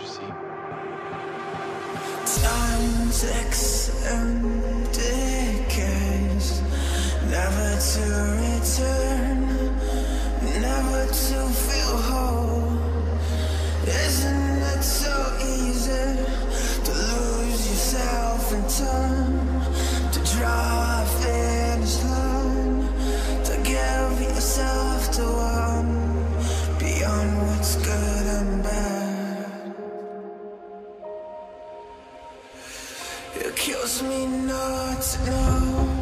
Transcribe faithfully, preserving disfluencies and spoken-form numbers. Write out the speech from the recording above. you see? Time's exempt decades, never to return, never to feel whole. Isn't it so easy to lose yourself in time, to draw a finish line, to give yourself to one beyond what's good and bad? It kills me not to know.